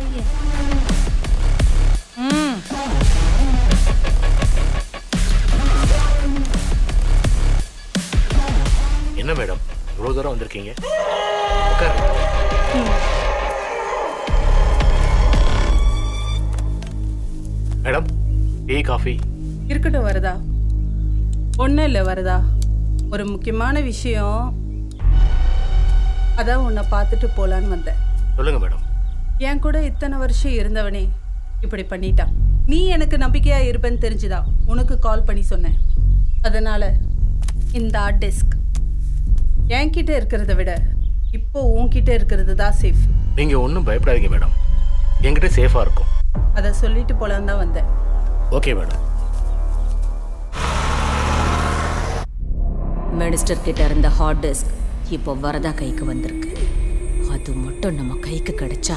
रही है। என்ன மேடம் இவ்ளோ தூரம் வந்திருக்கீங்க மேடம் டீ காபி இருக்கட்டும் வரதா ஒண்ணே இல்ல வரதா ஒரு முக்கியமான விஷயம் அத உன்னை பார்த்துட்டு போலான்னு வந்தேன் சொல்லுங்க மேடம் ஏன் கூட இத்தனை வருஷம் இருந்தவனே இப்படி பண்ணிட்டான் நீ எனக்கு நம்பிக்கையா இருப்பேன்னு தெரிஞ்சதா உனக்கு கால் பண்ணி சொன்னேன் அதனால இந்த ஹார்ட் டிஸ்க் என்கிட்ட இருக்குறத விட இப்போ உன்கிட்ட இருக்குறது தான் சேஃப் நீங்க ஒண்ணும் பயப்படாதீங்க மேடம் என்கிட்ட சேஃபா இருக்கும் அத சொல்லிட்டு போலாம் தான் வந்தேன் ஓகே மேடம் மினிஸ்டர் கிட்ட இருந்த ஹார்ட் டிஸ்க் இப்போ வரதா கைக்கு வந்திருக்கு அது மட்டும் நம்ம கைக்கு கிடைச்சா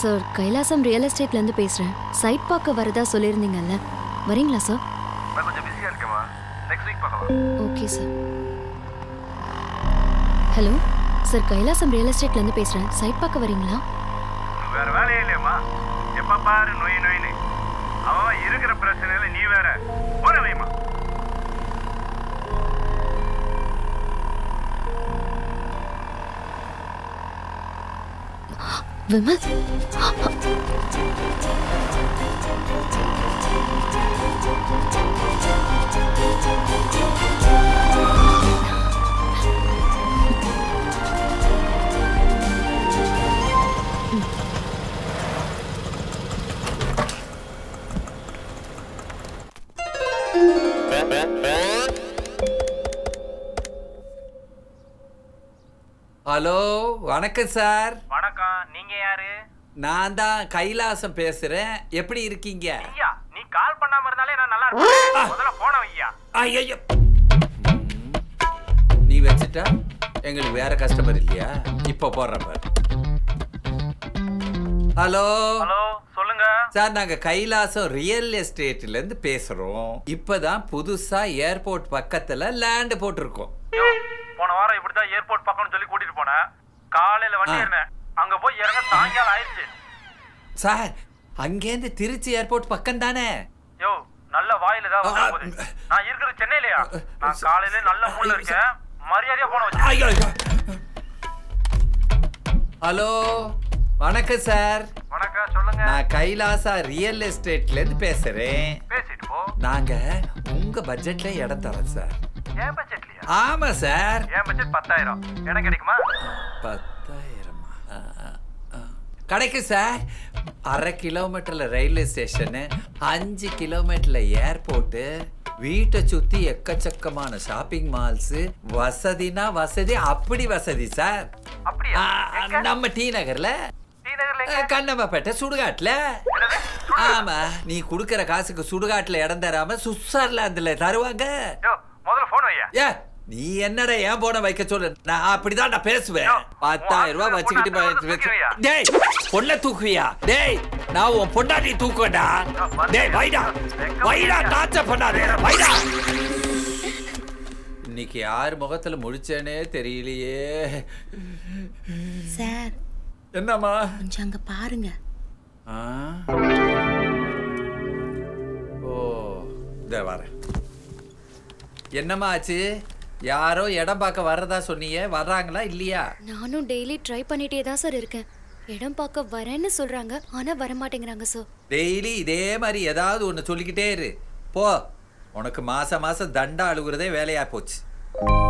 சார் கைலாசம் ரியல் எஸ்டேட்ல இருந்து பேசுறேன் சைட் பார்க்க வரதா சொல்லிருந்தீங்கல்ல வரீங்களா சார் நான் கொஞ்சம் பிஸியா இருக்கேமா நெக்ஸ்ட் வீக் பார்க்கலாம் okay sir hello sir Kailasam real एस्टेटல இருந்து பேசுறேன் சைட் பார்க்க வரீங்களா வேற வேலையே இல்லையேமா எப்ப பாரு நோய் நோய்னே அவ இருக்குற பிரச்சனையில நீ வேற போறவேமா விமல் ஹலோ வணக்கம் சார் வணக்கம் நீங்க யாரு நான் தான் கைலாசம் பேசுறேன் எப்படி இருக்கீங்க ஐயா நீ கால் பண்ணாம இருந்தாலே நான் நல்லா இருப்பேன் முதல்ல போன் வையா ஐயோ நீ வெச்சிட்ட எங்களுக்கு வேற கஸ்டமர் இல்லையா இப்ப போறேன் பாரு ஹலோ ஹலோ சொல்லுங்க சார் நாங்க கைலாசம் ரியல் எஸ்டேட்ல இருந்து பேசுறோம் இப்பதான் புதுசா ஏர்போர்ட் பக்கத்துல லேண்ட் போட்டுருக்கோம் போன வாரம் இப்படி தான் ஏர்போர்ட் பக்கம்னு சொல்லி கூட்டிட்டு போனே காலையில வண்டி ஏறினேன் அங்க போய் இறங்க சாயங்காலம் ஆயிடுச்சு சார் அங்கேந்து திருச்சி ஏர்போர்ட் பக்கம் தானே யோ நல்ல வாயில தான் வந்து நான் இருக்குது சென்னையிலயா நான் காலையில நல்ல மூட்ல இருக்கேன் மரியாதையா போன் வச்சேன் ஹலோ வணக்கம் சார் வணக்கம் சொல்லுங்க நான் கைலாசா ரியல் எஸ்டேட்ல இருந்து பேசுறேன் பேசிட்டு போ நாங்க உங்க பட்ஜெட்ல இடம் தரோம் சார் ஏன் பட்ஜெட்லயா ஆமா சார் ஏன் பட்ஜெட் 10000 இடம் கிடைக்குமா 10000 கிடைக்கும் சார் 1/2 கிலோமீட்டர்ல ரயில்வே ஸ்டேஷன் 5 கிலோமீட்டர்ல ஏர்போர்ட் வீட்டை சுத்தி எக்கச்சக்கமான ஷாப்பிங் மால்ஸ் வசதினா வசதி அப்படி வசதி சார் அப்படியா நம்ம டி நகர்ல கண்ணம்மாப்பேட்டை சுடுகாட்டுல ஆமா நீ குடுக்கிற காசுக்கு சுடுகாட்டுல இடம் தராம சுவிட்சர்லாந்துல தருவாங்க முதல்ல போன் வையா ஏ நீ என்னடா ஏன் போன வைக்க சொல்ற நான் அப்படிதான் நான் பேசுவேன் 10000 ரூபாய் வச்சிக்கிட்டு டேய் பொண்ண தூக்குவியா டேய் நான் உன் பொண்டாட்டி தூக்குடா டேய் வைடா வைடா டாச்ச பண்ணாதே வைடா இன்னைக்கு யார் முகத்துல முழிச்சேனே தெரியலையே சார் என்னம்மா கொஞ்சம் அங்க பாருங்க ஓ டேய் வாரே என்னம்மா ஆச்சு யாரோ இடம் பார்க்க வரதா சொன்னீங்க வர்றாங்களா இல்லையா நானும் டெய்லி ட்ரை பண்ணிட்டே தான் சார் இருக்கேன் இடம் பார்க்க வரேன்னு சொல்றாங்க ஆனா வர மாட்டேங்கறாங்க சார் டெய்லி இதே மாதிரி ஏதாவது ஒன்னு சொல்லிக்கிட்டே இரு போ உனக்கு மாசம் மாசம் தண்டா அழுகுறதே வேலையா போச்சு